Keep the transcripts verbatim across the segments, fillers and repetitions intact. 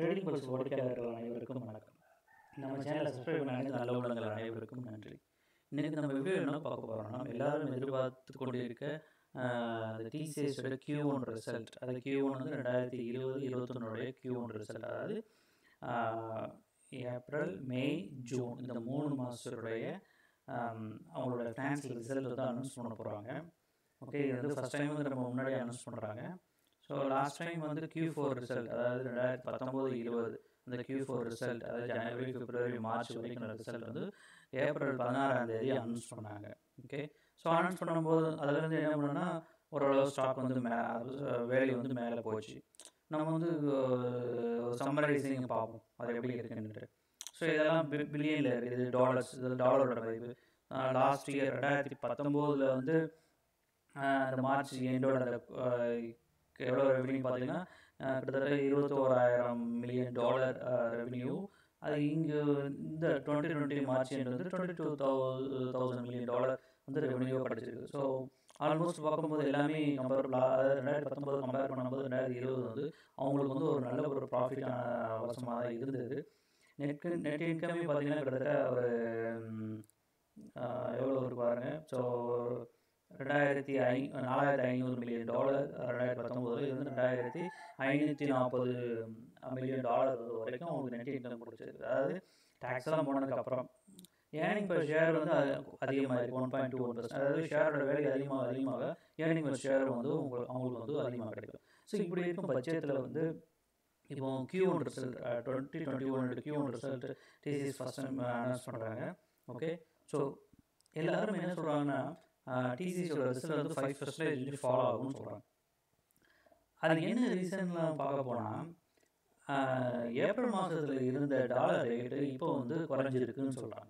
Trading pulse வாடிக்கையாளர்கள் அனைவருக்கும் வணக்கம். நம்ம சேனலை சப்ஸ்கிரைப் பண்ணி நல்ல உள்ளங்கள் அனைவருக்கும் நன்றி. இன்றைக்கி நம்ம வீடியோ என்ன பார்க்க போகிறோம்னா, எல்லோரும் எதிர்பார்த்து கொண்டிருக்க அந்த டிசிஎஸோட கியூ ஒன் ரிசல்ட், அது கியூ ஒன் வந்து ரெண்டாயிரத்தி இருபது இருபத்தொன்னுடைய கியூ ஒன் ரிசல்ட், அதாவது ஏப்ரல் மே ஜூன் இந்த மூணு மாதத்துடைய அவங்களோட ஃபினான்ஷியல் ரிசல்ட் வந்து அனௌன்ஸ் பண்ண போகிறாங்க. ஓகே, இது வந்து ஃபஸ்ட் டைம் வந்து நம்ம முன்னாடி அனௌன்ஸ் பண்ணுறாங்க. ஸோ லாஸ்ட் டைம் வந்து கியூ ஃபோர் ரிசல்ட், அதாவது ரெண்டாயிரத்தி பத்தொம்போது இருபது அந்த கியூ ஃபோர் ரிசல்ட், அதாவது ஜனவரி பிப்ரவரி மார்ச் வரைக்கும் ரிசல்ட் வந்து ஏப்ரல் பதினாறாம் தேதி அனௌன்ஸ் பண்ணாங்க. ஓகே, ஸோ அனௌன்ஸ் பண்ணும்போது அதில் வந்து என்ன பண்ணோன்னா, ஓரளவு ஸ்டாக் வந்து மே வேல்யூ வந்து மேலே போச்சு. நம்ம வந்து சம்மரைசிங் பார்ப்போம் அது எப்படி இருக்குன்னுட்டு. ஸோ இதெல்லாம் பில்லியனில் இருக்குது, இது டாலர்ஸ், இது டாலரோட மதிப்பு. லாஸ்ட் இயர் ரெண்டாயிரத்தி பத்தொம்போதில் வந்து அந்த மார்ச் எண்டோட எவ்வளோ ரெவென்யூ பார்த்தீங்கன்னா, கிட்டத்தட்ட இருபத்தோராயிரம் மில்லியன் டாலர் ரெவென்யூ. அது இங்கே இந்த டுவெண்ட்டி டுவெண்ட்டி மார்ச் எண்ட் வந்து twenty two thou thousand million dollar வந்து ரெவென்யூவாக கிடச்சிருக்கு. ஸோ ஆல்மோஸ்ட் பார்க்கும்போது எல்லாமே கம்பேரபிளாக, அதாவது ரெண்டாயிரத்தி பத்தொம்போது கம்பேர் பண்ணும்போது ரெண்டாயிரத்தி இருபது வந்து அவங்களுக்கு வந்து ஒரு நல்ல ஒரு ப்ராஃபிட்டான வருஷமாக தான் இருந்தது. நெட் நெட் இன்கமே பார்த்தீங்கன்னா கிட்டத்தட்ட ஒரு எவ்வளோ இருக்கு பாருங்கள். ஸோ ரெண்டாயிரத்தி ஐ நாலாயிரத்தி ஐநூறு மில்லியன் டாலர் ரெண்டாயிரத்தி பத்தொம்போது இது வந்து ரெண்டாயிரத்தி ஐநூற்றி நாற்பது மில்லியன் டாலர் வரைக்கும் அவங்களுக்கு நெட் இன்கம் கொடுத்துருக்கு. அதாவது டேக்ஸ் எல்லாம் போனதுக்கப்புறம் ஏர்னிங் பர் ஷேர் வந்து அதிகமாக இருக்குது, one point two one percent. அதாவது ஷேரோட வேலை அதிகமாக அதிகமாக ஏர்னிங் பர் ஷேர் வந்து உங்களுக்கு அவங்களுக்கு வந்து அதிகமாக கிடைக்கும். ஸோ இப்படி இருக்கும் பட்சத்தில் வந்து இப்போ Q one result twenty twenty one Q one result TCS first time announce பண்ணுறாங்க. ஓகே, ஸோ எல்லோரும் என்ன சொல்கிறாங்கன்னா, டிசிஎஸோட ரிசல்ட் வந்து ஃபைவ் பர்சன்டேஜ் ஃபாலோ ஆகும்னு சொல்கிறாங்க. அது என்ன ரீசன்லாம் பார்க்க போனால், ஏப்ரல் மாதத்தில் இருந்த டாலர் ரேட்டு இப்போ வந்து குறைஞ்சிருக்குன்னு சொல்கிறாங்க.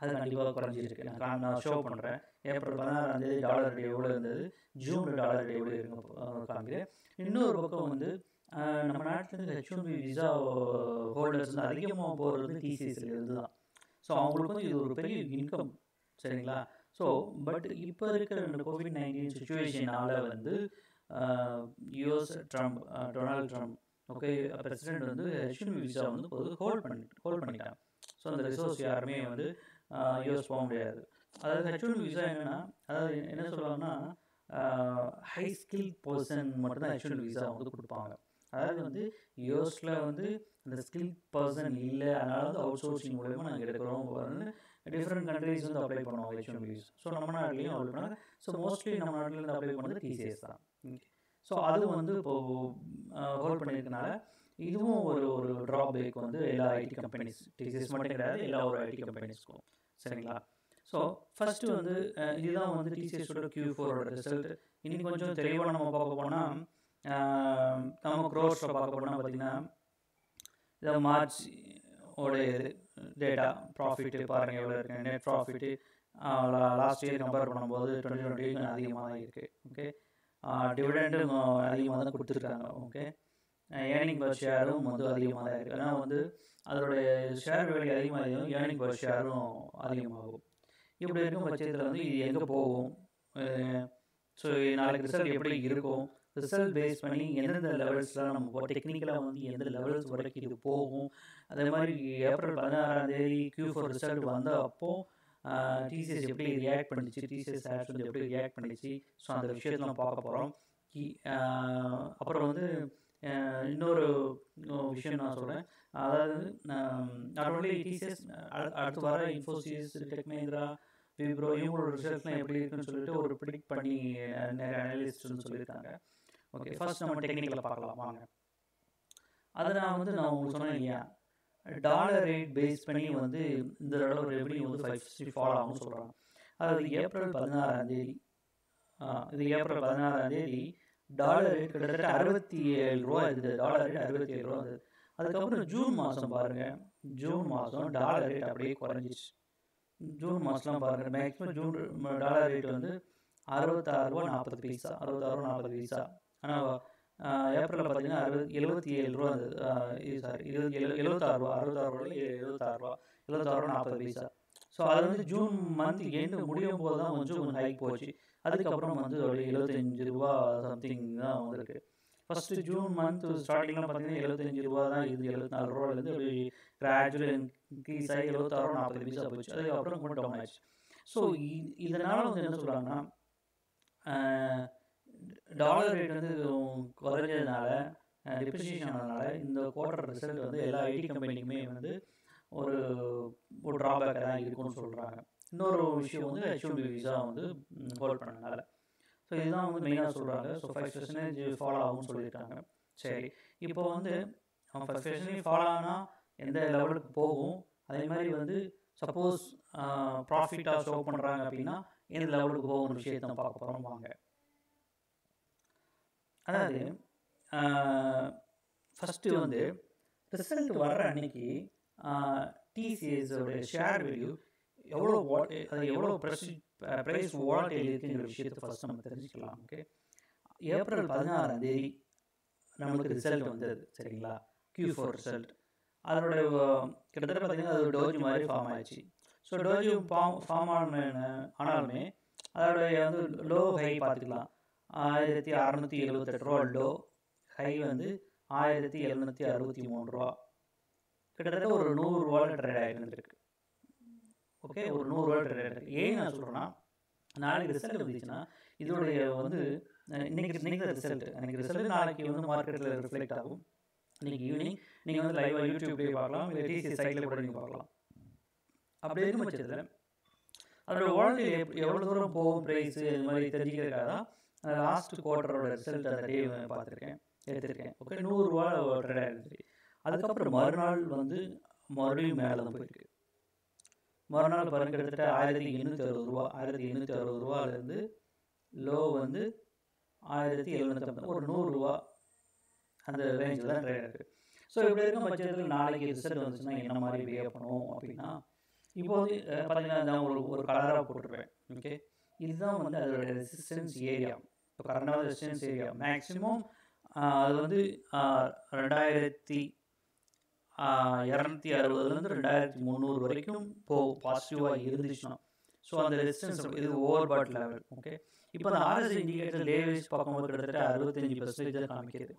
அது கண்டிப்பாக குறைஞ்சிருக்கு. நான் நான் ஷோ பண்ணுறேன். ஏப்ரல் பதினாறாந்தேதி டாலர் ரேட் எவ்வளோ இருந்தது, ஜூன் டாலர் ரேட் எவ்வளோ இருக்குன்னு காமிக்கிறேன். இன்னொரு பக்கம் வந்து நம்ம நாட்டிலேருந்து H one B visa holders வந்து அதிகமாக போகிறது வந்து டிசிஎஸ்ல இருந்து தான். ஸோ அவங்களுக்கு வந்து இது ஒரு பெரிய இன்கம், சரிங்களா? ஸோ பட் இப்போ இருக்கிற இந்த கோவிட் நைன்டீன் சுச்சுவேஷனால் வந்து US Trump, Donald Trump, okay, president வந்து ஹெச் ஒன் பி விசா வந்து பொது ஹோல்ட் பண்ணி ஹோல்ட் பண்ணிட்டாங்க. ஸோ அந்த ரிசோர்ஸ் யாருமே வந்து யூஎஸ் போக முடியாது. அதாவது ஹெச் ஒன் பி விசா என்னென்னா, அதாவது என்ன சொல்லுவாங்கன்னா, ஹை ஸ்கில் பர்சன் மட்டும்தான் ஹெச் ஒன் பி விசா வந்து கொடுப்பாங்க. அதாவது வந்து யூஎஸ்ல வந்து இந்த ஸ்கில் பர்சன் இல்லை, அதனால் வந்து அவுட் சோர்சிங் மூலமாக நாங்கள் எடுக்கிறோம் அப்படின்னு டிஃப்ரெண்ட் கண்ட்ரிஸ் வந்து அப்ளை பண்ணுவாங்க H one B visa. So நம்ம நாட்டிலையும் அப்ளை பண்ணாங்க. ஸோ மோஸ்ட்லி நம்ம நாட்டிலேருந்து அப்ளை பண்ணுறது டிசிஎஸ் தான். ஸோ அது வந்து இப்போது ஹோல்ட் பண்ணியிருக்கனால இதுவும் ஒரு ஒரு ட்ராபேக் வந்து எல்லா ஐடி கம்பெனிஸ், டிசிஎஸ் மட்டும் கிடையாது, எல்லா ஒரு ஐடி கம்பெனிஸ்க்கும், சரிங்களா? ஸோ ஃபஸ்ட்டு வந்து இதுதான் வந்து டிசிஎஸோட கியூ ஃபோரோட ரிசல்ட். இன்னும் கொஞ்சம் தெளிவாக நம்ம பார்க்க போனால், நம்ம க்ரோர்ஸை பார்க்க போனால் பார்த்திங்கன்னா, இதை மார்ச் உடைய இது டேட்டா ப்ராஃபிட்டு பாருங்கள் எவ்வளோ இருக்குது. Net profit last year compare பண்ணும்போது டுவெண்ட்டி டுவெண்ட்டி அதிகமாக தான் இருக்குது. ஓகே, டிவிடெண்டும் அதிகமாக தான் கொடுத்துருக்காங்க. ஓகே, ஏர்னிங் பர் ஷேரும் வந்து அதிகமாக தான் இருக்குது. ஏன்னா வந்து அதோடைய ஷேர் வேலை அதிகமாக இருக்கும், ஏர்னிங் பர் ஷேரும் அதிகமாகும். இப்படி இருக்கும் பட்சத்தில் வந்து இது எங்கே போகும், ஸோ நாளைக்கு ரிசல்ட் எப்படி இருக்கும், ரிசல்ட் பேஸ் பண்ணி எந்தெந்த லெவல்ஸ்லாம் நம்ம போ டெக்னிக்கலாக வந்து எந்த லெவல்ஸ் வரைக்கும் இது போகும். அதே மாதிரி ஏப்ரல் பதினாறாம் தேதி கியூ ஃபோர் ரிசல்ட் வந்த அப்போ டிசிஎஸ் எப்படி ரியாக்ட் பண்ணிச்சு, டிசிஎஸ் ஆப்ஸ் வந்து எப்படி ரியாக்ட் பண்ணிச்சு, ஸோ அந்த விஷயத்தெல்லாம் பார்க்க போகிறோம். அப்புறம் வந்து இன்னொரு விஷயம் நான் சொல்கிறேன், அதாவது நாட் ஒன்லி டிசிஎஸ், அடுத்து வர இன்ஃபோசிஸ், டெக் மஹிந்திரா, விப்ரோ இவங்களோட ரிசல்ட்லாம் எப்படி இருக்குன்னு சொல்லிட்டு ஒரு ப்ரிடிக்ட் பண்ணி நிறைய அனலிஸ்ட்னு சொல்லியிருக்காங்க. ஓகே, ஃபர்ஸ்ட் நம்ம டெக்னிக்கலில் பார்க்கலாம் வாங்க. அதை நான் வந்து நான் உங்களுக்கு சொன்னேன் இல்லையா, டாலர் ரேட் பேஸ் பண்ணி வந்து இந்த அளவு ரெவன்யூ வந்து ஃபைவ் சிக்ஸ்டி ஃபாலோ ஆகும்னு சொல்கிறாங்க. அதாவது ஏப்ரல் பதினாறாம் தேதி இது ஏப்ரல் பதினாறாம் தேதி டாலர் ரேட் கிட்டத்தட்ட அறுபத்தி ஏழு ரூபா இருந்தது. டாலர் ரேட் அறுபத்தி ஏழு ரூபா இருந்தது. அதுக்கப்புறம் ஜூன் மாதம் பாருங்கள், ஜூன் மாதம் டாலர் ரேட் அப்படியே குறைஞ்சிச்சு. ஜூன் மாதம்லாம் பாருங்கள், மேக்ஸிமம் ஜூன் டாலர் ரேட் வந்து அறுபத்தாறு ரூபா நாற்பது பைசா அறுபத்தாறு ரூபா நாற்பது பைசா ஆனால் ஏப்ரலில் பார்த்தீங்கன்னா அறுபது எழுபத்தி ஏழு ரூபா இருந்தது. இது சாரி எழுபத்தி ஏழு எழுபத்தாறு ரூபா அறுபத்தாறு ரூபாயில் எழுபத்தாறு ரூபா எழுபத்தாறு ரூபா நாற்பது பைசா. ஸோ அது வந்து ஜூன் மந்த் எண்டு முடியும் போது தான் கொஞ்சம் கொஞ்சம் ஹைக் போச்சு. அதுக்கப்புறம் வந்து ஒரு எழுபத்தஞ்சு ரூபா சம்திங் தான் வந்திருக்கு. ஃபர்ஸ்ட் ஜூன் மந்த் ஸ்டார்டிங்ல பாத்தீங்கன்னா எழுபத்தஞ்சு ரூபாய் தான் இது எழுபத்தி நாலு ரூபாயில இருந்து அப்படியே கிராஜுவல் இன்க்ரீஸ் ஆகி எழுபத்தாறு நாற்பது பைசா போச்சு. அதுக்கு அப்புறம் கொஞ்சம் டவுன் ஆச்சு. ஸோ இதனால வந்து என்ன சொல்றாங்கன்னா டாலர் ரேட் வந்து குறைஞ்சதுனால டிப்ரிசியேஷன் ஆனதுனால இந்த குவார்டர் ரிசல்ட் வந்து எல்லா ஐடி கம்பெனிக்குமே வந்து ஒரு ஒரு ட்ராபேக்காக தான் இருக்கும்னு சொல்கிறாங்க. இன்னொரு விஷயம் வந்து ஹெச்ஒன் பி விசா வந்து ஹோல்ட் பண்ணனால ஸோ இதுதான் வந்து மெயினாக சொல்கிறாங்க. ஸோ ஃபைவ் பர்சன்டேஜ் ஃபாலோ ஆகும்னு சொல்லியிருக்காங்க. சரி, இப்போ வந்து ஃபைவ் பர்சன்டேஜ் ஃபாலோ ஆனால் எந்த லெவலுக்கு போகும், அதே மாதிரி வந்து சப்போஸ் ப்ராஃபிட்டாக ஷோ பண்ணுறாங்க அப்படின்னா எந்த லெவலுக்கு போகும்னு விஷயத்தை நம்ம பார்க்க போகிறோம் வாங்க. அதாவது ஃபஸ்ட்டு வந்து ரிசல்ட் வர்ற அன்னைக்கு டிசிஎஸோட ஷேர் வேல்யூ எவ்வளோ அது எவ்வளோ ப்ரெஸ் ப்ரைஸ் வாலடைல் இருக்குங்கிற விஷயத்தை ஃபஸ்ட் நம்ம தெரிஞ்சுக்கலாம். ஓகே, ஏப்ரல் பதினாறாம் தேதி நம்மளுக்கு ரிசல்ட் வந்தது. சரிங்களா, கியூ ஃபோர் ரிசல்ட். அதோட கிட்டத்தட்ட பார்த்திங்கன்னா அது டோஜி மாதிரி ஃபார்ம் ஆயிடுச்சு. ஸோ டோஜி ஃபார்ம் ஃபார்ம் ஆன ஆனாலுமே அதோடைய வந்து லோ ஹை பார்த்துக்கலாம். ஆயிரத்தி அறநூற்றி எழுபத்தெட்டு ரூபா லோ, ஹை வந்து ஆயிரத்தி எழுநூற்றி அறுபத்தி மூணு ரூபா. கிட்டத்தட்ட ஒரு நூறுரூவாவில் ட்ரேட் ஆகிருந்துருக்கு. ஓகே, ஒரு நூறுரூவா ட்ரேட் ஆகிருக்கு. ஏன் நான் சொல்கிறேன்னா, நாளைக்கு ரிசல்ட் வந்துச்சுன்னா இதோடைய வந்து இன்னைக்கு இன்னைக்கு தான் ரிசல்ட். அன்றைக்கி ரிசல்ட் நாளைக்கு வந்து மார்க்கெட்டில் ரிஃப்ளெக்ட் ஆகும். இன்றைக்கி ஈவினிங் நீங்கள் வந்து லைவாக யூடியூப் போய் பார்க்கலாம், இல்லை டிசிஎஸ் சைட்டில் கூட நீங்கள் பார்க்கலாம். அப்படி இருக்கும் பட்சத்தில் அதோட வால்யூ எவ்வளோ தூரம் போகும் ப்ரைஸு இது மாதிரி தெரிஞ்சுக்கிறதுக்காக தான் லாஸ்ட் குவார்டரோட ரிசல்ட் அந்த டே பார்த்துருக்கேன், எடுத்திருக்கேன். ஓகே, நூறுரூவா ட்ரேட் ஆகிருந்துச்சு. அதுக்கப்புறம் மறுநாள் வந்து மறுபடியும் மேலே தான் போயிருக்கு. மறுநாள் பாருங்கள், கிட்டத்தட்ட ஆயிரத்தி எண்ணூற்றி அறுபது ரூபா ஆயிரத்தி எண்ணூற்றி அறுபது ரூபாலேருந்து லோ வந்து ஆயிரத்தி எழுநூற்றி ஐம்பது ஒரு நூறுரூவா அந்த ரேஞ்சில் தான் ட்ரேட் இருக்குது. ஸோ இப்படி இருக்கும் பட்சத்தில் நாளைக்கு ரிசல்ட் வந்துச்சுன்னா என்ன மாதிரி பிஹேவ் பண்ணுவோம் அப்படின்னா, இப்போ வந்து பார்த்தீங்கன்னா நான் ஒரு ஒரு கலராக போட்டிருப்பேன். ஓகே, இதுதான் வந்து அதோட ரெசிஸ்டன்ஸ் ஏரியா. இப்போ கரண்டாவது ரெசிஸ்டன்ஸ் ஏரியா மேக்ஸிமம் அது வந்து ரெண்டாயிரத்தி இரநூத்தி அறுபதுலேருந்து ரெண்டாயிரத்தி முந்நூறு வரைக்கும் போ பாசிட்டிவாக இருந்துச்சுன்னா ஸோ அந்த ரெசிஸ்டன்ஸ் இது ஓவர் பாட் லெவல். ஓகே, இப்போ அந்த ஆர்எஸ்ஐ இண்டிகேட்டர் லேவேஜ் பார்க்கும்போது கிட்டத்தட்ட அறுபத்தஞ்சு பர்சன்டேஜாக காமிக்கிறது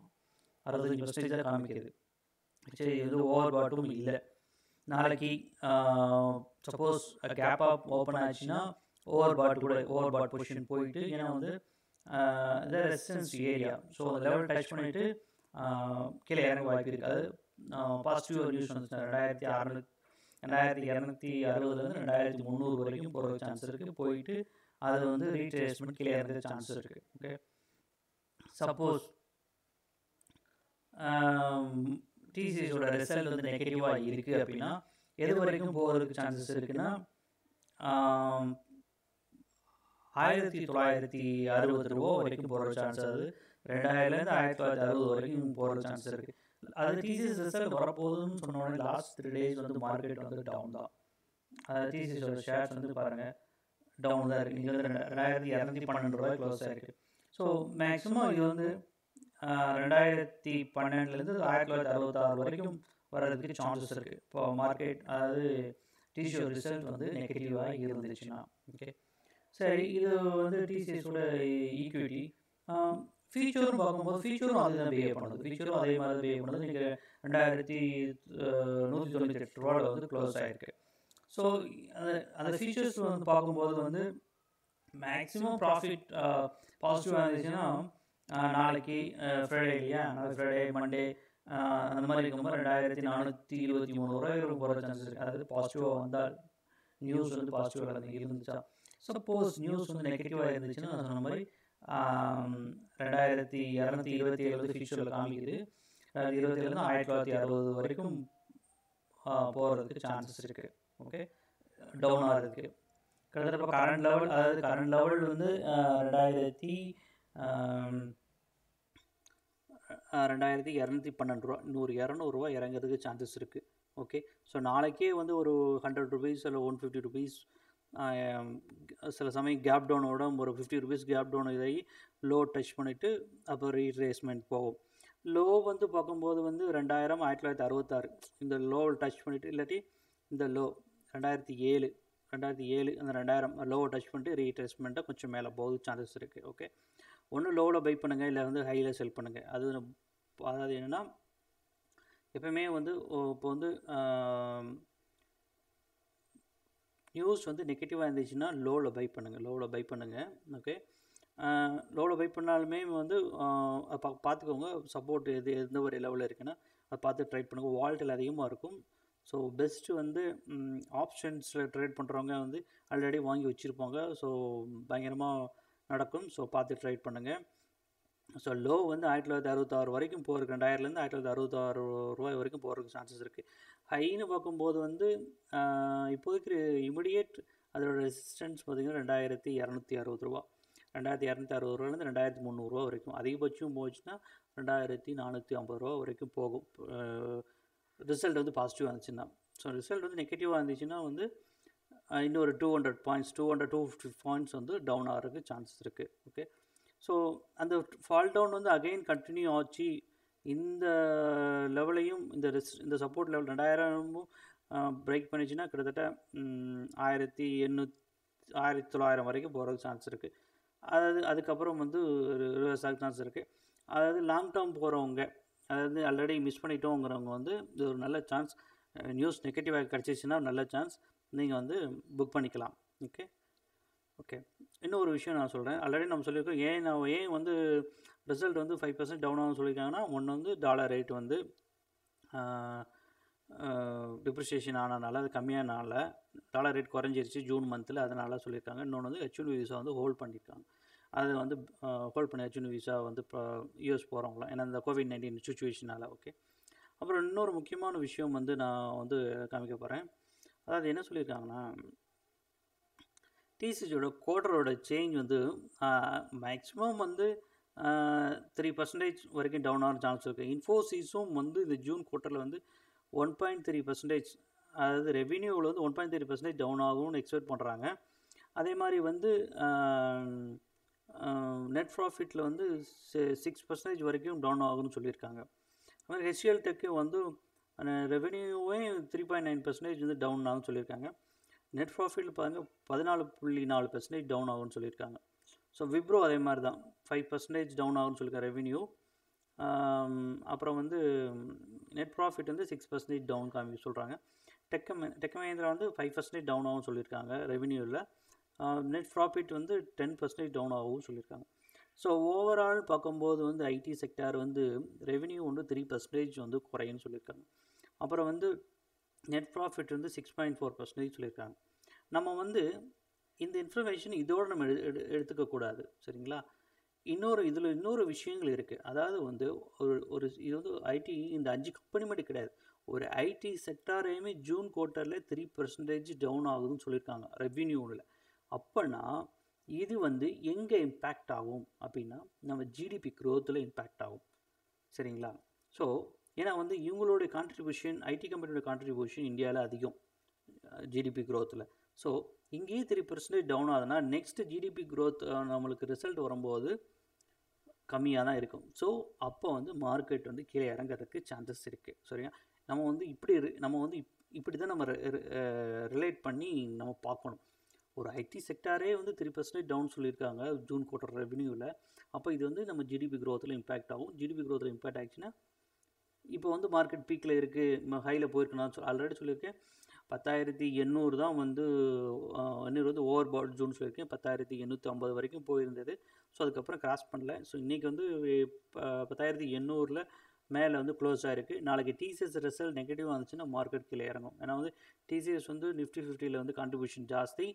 அறுபத்தஞ்சு பர்சன்டேஜாக காமிக்கிறது. சரி, இது ஓவர் பாட்டும் இல்லை. நாளைக்கு சப்போஸ் கேப்பாக ஓப்பன் ஆச்சுன்னா ஓவர் பாட் கூட ஓவர் பாட் பொசிஷன் போயிட்டு, ஏன்னா வந்து இந்த ரெசிஸ்டன்ஸ் ஏரியா ஸோ அந்த லெவல் டச் பண்ணிவிட்டு கீழே இறங்க வாய்ப்பு இருக்காது. பாசிட்டிவ் நியூஸ் வந்துச்சுன்னா ரெண்டாயிரத்தி அறுநூறு ரெண்டாயிரத்தி இரநூத்தி அறுபதுலேருந்து ரெண்டாயிரத்தி முந்நூறு வரைக்கும் போகிற சான்ஸ் இருக்குது. போயிட்டு அது வந்து ரீட்ரேஸ்மெண்ட் கீழே இறங்குற சான்ஸ் இருக்குது. ஓகே, சப்போஸ் டிசிஎஸோட ரிசல்ட் வந்து நெகட்டிவாக இருக்குது அப்படின்னா எது வரைக்கும் போகிறதுக்கு சான்சஸ் இருக்குன்னா ஆயிரத்தி தொள்ளாயிரத்தி அறுபது ரூபா வரைக்கும் போகிற சான்ஸ், அது ரெண்டாயிரத்துலேருந்து ஆயிரத்தி தொள்ளாயிரத்தி அறுபது வரைக்கும் போகிற சான்ஸ் இருக்குது. அது டிசிஎஸ் ரிசல்ட் வரப்போகுதுன்னு சொன்னோடனே லாஸ்ட் த்ரீ டேஸ் வந்து மார்க்கெட் வந்து டவுன் தான். அதாவது டிசிஎஸோட ஷேர்ஸ் வந்து பாருங்கள் டவுன் தான் இருக்குது. இங்கே ரெண்டு ரெண்டாயிரத்தி இரநூத்தி பன்னெண்டு ரூபாய் க்ளோஸாக இருக்குது. ஸோ மேக்ஸிமம் இது வந்து ரெண்டாயிரத்தி பன்னெண்டுலேருந்து ஆயிரத்தி தொள்ளாயிரத்தி அறுபத்தாறு வரைக்கும் வர்றதுக்கு சான்சஸ் இருக்குது. இப்போ மார்க்கெட் அதாவது டிசிஎஸ் ரிசல்ட் வந்து நெகட்டிவாக இருந்துச்சுன்னா. ஓகே, சரி, இது வந்து டிசிஎஸோட ஈக்விட்டி ஃபியூச்சரும் பார்க்கும்போது ஃபியூச்சரும் அது தான் பிஹேவ் பண்ணுது. ஃபியூச்சரும் அதே மாதிரி பிஹேவ் பண்ணுது. நீங்கள் ரெண்டாயிரத்தி நூற்றி தொண்ணூற்றி எட்டு ரூபாவில் வந்து க்ளோஸ் ஆகிருக்கு. ஸோ அந்த அந்த ஃபியூச்சர்ஸ் வந்து பார்க்கும்போது வந்து மேக்ஸிமம் ப்ராஃபிட் பாசிட்டிவாக இருந்துச்சுன்னா நாளைக்கு ஃப்ரைடே இல்லையா, நாளைக்கு ஃப்ரைடே மண்டே அந்த மாதிரி இருக்கும்போது ரெண்டாயிரத்தி நானூற்றி இருபத்தி மூணு ரூபாய் போகிற சான்சஸ் இருக்குது. அதாவது பாசிட்டிவாக வந்தால் நியூஸ் வந்து பாசிட்டிவாக இருந்துச்சா. சப்போஸ் நியூஸ் வந்து நெகட்டிவாக இருந்துச்சுன்னா நான் சொன்ன மாதிரி ரெண்டாயிரத்தி இரநூத்தி இருபத்தி ஏழு ஃபியூச்சரில் காமிக்குது. ரெண்டாயிரத்தி இருபத்தி ஏழுலேருந்து ஆயிரத்தி தொள்ளாயிரத்தி அறுபது வரைக்கும் போகிறதுக்கு சான்சஸ் இருக்குது. ஓகே, டவுன் ஆகிறதுக்கு கிட்டத்தட்ட இப்போ கரண்ட் லெவல் அதாவது கரண்ட் லெவல் வந்து ரெண்டாயிரத்தி ரெண்டாயிரத்தி இரநூத்தி பன்னெண்டு ரூபா நூறு இரநூறுவா இறங்கிறதுக்கு சான்சஸ் இருக்குது. ஓகே, ஸோ நாளைக்கே வந்து ஒரு ஹண்ட்ரட் ருபீஸ் இல்லை ஒன் ஃபிஃப்டி ருபீஸ் சில சமயம் கேப் டவுனோட ஒரு ஃபிஃப்டி ருபீஸ் கேப் டவுன் இதாகி லோ டச் பண்ணிவிட்டு அப்போ ரீட்ரேஸ்மெண்ட் போகும். லோ வந்து பார்க்கும்போது வந்து ரெண்டாயிரம் ஆயிரத்தி தொள்ளாயிரத்தி அறுபத்தாறு இந்த லோ டச் பண்ணிவிட்டு இல்லாட்டி இந்த லோ ரெண்டாயிரத்தி ஏழு ரெண்டாயிரத்தி ஏழு அந்த ரெண்டாயிரம் லோவை டச் பண்ணிட்டு ரீட்ரேஸ்மெண்ட்டை கொஞ்சம் மேலே போகுது சான்சஸ் இருக்குது. ஓகே, ஒன்று லோவில் பை பண்ணுங்கள், இல்லை வந்து ஹையில் செல் பண்ணுங்கள். அது அதாவது என்னென்னா எப்போயுமே வந்து இப்போ வந்து நியூஸ் வந்து நெகட்டிவாக இருந்துச்சுன்னா லோவில் பை பண்ணுங்கள், லோவில் பை பண்ணுங்கள். ஓகே, லோவில் பை பண்ணாலுமே வந்து பா பார்த்துக்கோங்க சப்போர்ட் எது எந்த ஒரு லெவலில் இருக்குன்னா அதை பார்த்து ட்ரேட் பண்ணுங்கள். வால்ட்டில் அதிகமாக இருக்கும். ஸோ பெஸ்ட்டு வந்து ஆப்ஷன்ஸில் ட்ரேட் பண்ணுறவங்க வந்து ஆல்ரெடி வாங்கி வச்சுருப்பாங்க. ஸோ பயங்கரமாக நடக்கும். ஸோ பார்த்து ட்ரேட் பண்ணுங்கள். ஸோ லோ வந்து ஆயிரத்தி தொள்ளாயிரத்தி அறுபத்தாறு வரைக்கும் போகிறதுக்கு, ரெண்டாயிரத்துலேருந்து ஆயிரத்தி தொள்ளாயிரத்தி அறுபத்தாறு ரூபாய் வரைக்கும் போகிறதுக்கு சான்சஸ் இருக்குது. ஹைன்னு பார்க்கும்போது வந்து இப்போதைக்கு இமிடியேட் அதோடய ரெசிஸ்டன்ஸ் பார்த்திங்கன்னா ரெண்டாயிரத்தி இரநூத்தி அறுபது ரூபா ரெண்டாயிரத்தி இரநூத்தி அறுபது ரூபாலேருந்து ரெண்டாயிரத்தி முந்நூறுரூவா வரைக்கும், அதிகபட்சம் போச்சுன்னா ரெண்டாயிரத்தி நானூற்றி ஐம்பது ரூபா வரைக்கும் போகும் ரிசல்ட் வந்து பாசிட்டிவாக இருந்துச்சுன்னா. ஸோ ரிசல்ட் வந்து நெகட்டிவாக இருந்துச்சுன்னா வந்து இன்னும் ஒரு two hundred points two hundred two fifty points வந்து டவுன் ஆகிறதுக்கு சான்சஸ் இருக்குது. ஓகே, ஸோ அந்த ஃபால் டவுன் வந்து அகெயின் கண்டினியூ ஆச்சு. இந்த லெவலையும் இந்த ரிஸ் இந்த சப்போர்ட் லெவல் ரெண்டாயிரமும் பிரேக் பண்ணிச்சுன்னா கிட்டத்தட்ட ஆயிரத்தி எண்ணூற்றி ஆயிரத்தி தொள்ளாயிரம் வரைக்கும் போகிறதுக்கு சான்ஸ் இருக்குது. அதாவது அதுக்கப்புறம் வந்து ரிவர்ஸ் ஆக சான்ஸ் இருக்குது. அதாவது லாங் டேர்ம் போகிறவங்க, அதாவது ஆல்ரெடி மிஸ் பண்ணிட்டோங்கிறவங்க வந்து இது ஒரு நல்ல சான்ஸ். நியூஸ் நெகட்டிவாக கிடச்சிச்சின்னா நல்ல சான்ஸ், நீங்கள் வந்து புக் பண்ணிக்கலாம். ஓகே ஓகே இன்னும் ஒரு விஷயம் நான் சொல்கிறேன். ஆல்ரெடி நம்ம சொல்லியிருக்கோம். ஏன் நான் ஏன் வந்து ரிசல்ட் வந்து ஃபைவ் பர்சன்ட் டவுன் ஆகும்னு சொல்லியிருக்காங்கன்னா, ஒன்று வந்து டாலர் ரேட் வந்து டிப்ரிசியேஷன் ஆனதுனால, அது கம்மியானால டாலர் ரேட் குறைஞ்சிருச்சு ஜூன் மந்தில், அதனால சொல்லியிருக்காங்க. இன்னொன்று வந்து ஹெச் ஒன் பி விசா வந்து ஹோல்ட் பண்ணியிருக்காங்க. அதை வந்து ஹோல்ட் பண்ணி ஹெச் ஒன் பி விசா வந்து இப்போ யூஎஸ் போகிறவங்களாம், ஏன்னா இந்த கோவிட் நைன்டீன் சுச்சுவேஷனால். ஓகே, அப்புறம் இன்னொரு முக்கியமான விஷயம் வந்து நான் வந்து காமிக்க போகிறேன். அதாவது என்ன சொல்லியிருக்காங்கன்னா, டிசிஸோட குவார்டரோட சேஞ்ச் வந்து மேக்ஸிமம் வந்து த்ரீ பர்சன்டேஜ் வரைக்கும் டவுன் ஆகிற சான்ஸ் இருக்குது. இன்ஃபோசிஸும் வந்து இந்த ஜூன் குவார்ட்டரில் வந்து ஒன் பாயிண்ட் த்ரீ பர்சன்டேஜ் அதாவது ரெவென்யூவில் வந்து one point three percentage down ஆகும்னு எக்ஸ்பெக்ட் பண்ணுறாங்க. அதே மாதிரி வந்து நெட் ப்ராஃபிட்டில் வந்து சிக்ஸ் பர்சன்டேஜ் வரைக்கும் டவுன் ஆகும்னு சொல்லியிருக்காங்க. அது மாதிரி ஹெச்எல் டெக்கு வந்து ரெவென்யூவே த்ரீ பாயிண்ட் நைன் பர்சன்டேஜ் வந்து டவுன் ஆகும்னு சொல்லியிருக்காங்க. நெட் ப்ராஃபிட்டில் பாருங்கள் பதினாலு புள்ளி நாலு பர்சன்டேஜ் டவுன் ஆகும்னு சொல்லியிருக்காங்க. ஸோ விப்ரோ அதே மாதிரி தான் ஃபைவ் பர்சன்டேஜ் டவுன் ஆகும்னு சொல்லியிருக்காங்க ரெவென்யூ. அப்புறம் வந்து நெட் ப்ராஃபிட் வந்து சிக்ஸ் பர்சன்டேஜ் டவுன் காமி சொல்கிறாங்க. டெக் டெக் மஹேந்திரா வந்து ஃபைவ் பர்சன்டேஜ் டவுன் ஆகும்னு சொல்லியிருக்காங்க ரெவென்யூவில். நெட் ப்ராஃபிட் வந்து டென் பர்சன்டேஜ் டவுன் ஆகும்னு சொல்லியிருக்காங்க. ஸோ ஓவரால் பார்க்கும்போது வந்து ஐடி செக்டார் வந்து ரெவென்யூ வந்து த்ரீ பர்சன்டேஜ் வந்து குறையுன்னு சொல்லியிருக்காங்க. அப்புறம் வந்து நெட் ப்ராஃபிட் வந்து சிக்ஸ் பாயிண்ட் ஃபோர் பர்சன்டேஜ் சொல்லியிருக்காங்க. நம்ம வந்து இந்த இன்ஃபர்மேஷன் இதோடு நம்ம எடு எடுத்துக்கக்கூடாது, சரிங்களா? இன்னொரு இதில் இன்னொரு விஷயங்கள் இருக்குது. அதாவது வந்து ஒரு ஒரு இது வந்து ஐடி இந்த அஞ்சு கம்பெனி மட்டும் கிடையாது, ஒரு ஐடி செக்டாரையுமே ஜூன் குவார்ட்டரில் த்ரீ பர்சன்டேஜ் டவுன் ஆகுதுன்னு சொல்லியிருக்காங்க ரெவென்யூவில். அப்போனா இது வந்து எங்கே இம்பேக்ட் ஆகும் அப்படின்னா நம்ம ஜிடிபி க்ரோத்தில் இம்பேக்ட் ஆகும், சரிங்களா? ஸோ ஏன்னா வந்து இவங்களுடைய கான்ட்ரிபியூஷன் ஐடி கம்பெனியோட கான்ட்ரிபியூஷன் இந்தியாவில் அதிகம் ஜிடிபி க்ரோத்தில். ஸோ இங்கேயே த்ரீ பர்சன்டேஜ் டவுன் ஆகுதுன்னா நெக்ஸ்ட் ஜிடிபி க்ரோத் நம்மளுக்கு ரிசல்ட் வரும்போது கம்மியாக தான் இருக்கும். ஸோ அப்போ வந்து மார்க்கெட் வந்து கீழே இறங்கிறதுக்கு சான்சஸ் இருக்குது, சரியா? நம்ம வந்து இப்படி நம்ம வந்து இப்படி தான் நம்ம ரிலேட் பண்ணி நம்ம பார்க்கணும். ஒரு ஐடி செக்டாரே வந்து த்ரீ பர்சன்டேஜ் டவுன் சொல்லியிருக்காங்க ஜூன் குவார்ட்டர் ரெவென்யூவில். அப்போ இது வந்து நம்ம ஜிடிபி க்ரோத்தில் இம்பேக்ட் ஆகும். ஜிடிபி க்ரோத்தில் இம்பேக்ட் ஆகிடுச்சுன்னா இப்போ வந்து மார்க்கெட் பீக்கில் இருக்குது, ஹையில் போயிருக்குன்னா சொல் ஆல்ரெடி சொல்லியிருக்கேன். பத்தாயிரத்தி எண்ணூறு தான் வந்து எண்ணூறு வந்து ஓவர் பாட் ஜூன் சொல்லியிருக்கேன். பத்தாயிரத்தி எண்ணூற்றி ஐம்பது வரைக்கும் போயிருந்தது. ஸோ அதுக்கப்புறம் கிராஸ் பண்ணல. ஸோ இன்றைக்கி வந்து பத்தாயிரத்தி எண்ணூறில் மேலே வந்து க்ளோஸ் ஆகிருக்கு. நாளைக்கு டிசிஎஸ் ரிசல்ட் நெகட்டிவாக வந்துச்சுன்னா மார்க்கெட் கீழே இறங்கும். ஏன்னா வந்து டிசிஎஸ் வந்து நிஃப்டி ஃபிஃப்டியில் வந்து கான்ட்ரிபியூஷன் ஜாஸ்தி.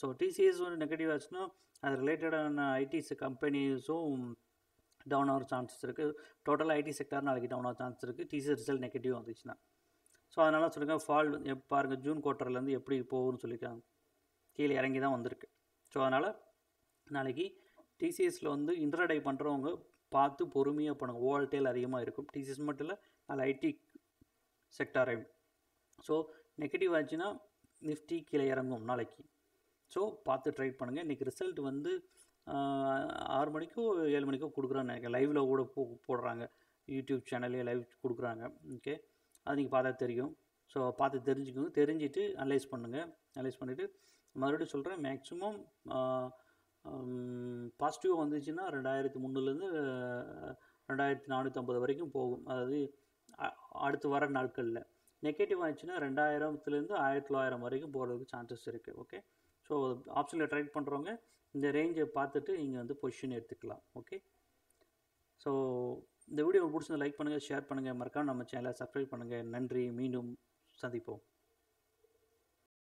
ஸோ டிசிஎஸ் வந்து நெகட்டிவ் ஆச்சுன்னா அது ரிலேட்டடான ஐடிஸ் கம்பெனிஸும் டவுன் ஆகிற சான்சஸ் இருக்குது. டோட்டலாக ஐடி செக்டார் நாளைக்கு டவுன் ஆகிற சான்ஸ் இருக்குது டிசிஎஸ் ரிசல்ட் நெகட்டிவ் வந்துச்சுன்னா. ஸோ அதனால் சொல்லியிருக்காங்க ஃபால் பாருங்கள் ஜூன் குவார்ட்டர்லேருந்து எப்படி போகும்னு சொல்லியிருக்காங்க, கீழே இறங்கி தான் வந்திருக்கு. ஸோ அதனால் நாளைக்கு டிசிஎஸில் வந்து இன்ட்ராடே பண்ணுறவங்க பார்த்து பொறுமையாக பண்ணுங்கள். வால்டேல் அதிகமாக இருக்கும். டிசிஎஸ் மட்டும் இல்லை, நாலு ஐடி செக்டாரே. ஸோ நெகட்டிவ் ஆச்சுன்னா நிஃப்டி கீழே இறங்கும் நாளைக்கு. ஸோ பார்த்து ட்ரேட் பண்ணுங்கள். இன்றைக்கி ரிசல்ட் வந்து ஆறு மணிக்கோ ஏழு மணிக்கோ கொடுக்குறான்னு நினைக்கிறேன். லைவில் கூட போ போடுறாங்க யூடியூப் சேனல்லே லைவ் கொடுக்குறாங்க. ஓகே, அது நீங்கள் பார்த்தா தெரியும். ஸோ பார்த்து தெரிஞ்சுக்கோங்க. தெரிஞ்சுட்டு அனலைஸ் பண்ணுங்கள். அனலைஸ் பண்ணிவிட்டு மறுபடியும் சொல்கிறேன், மேக்ஸிமம் பாசிட்டிவாக வந்துச்சுன்னா ரெண்டாயிரத்தி முந்நூறுலேருந்து ரெண்டாயிரத்தி நானூற்றி ஐம்பது வரைக்கும் போகும். அதாவது அடுத்து வர நாட்களில் நெகட்டிவ் ஆகிடுச்சுன்னா ரெண்டாயிரத்துலேருந்து ஆயிரத்தி தொள்ளாயிரம் வரைக்கும் போகிறதுக்கு சான்சஸ் இருக்குது. ஓகே, ஸோ ஆப்ஷனில் ட்ரேட் பண்ணுறவங்க இந்த ரேஞ்சை பார்த்துட்டு நீங்கள் வந்து பொசிஷன் எடுத்துக்கலாம். ஓகே, ஸோ இந்த வீடியோ பிடிச்சதை லைக் பண்ணுங்கள், ஷேர் பண்ணுங்கள், மறக்காமல் நம்ம சேனலை சப்ஸ்கிரைப் பண்ணுங்கள். நன்றி, மீண்டும் சந்திப்போம்.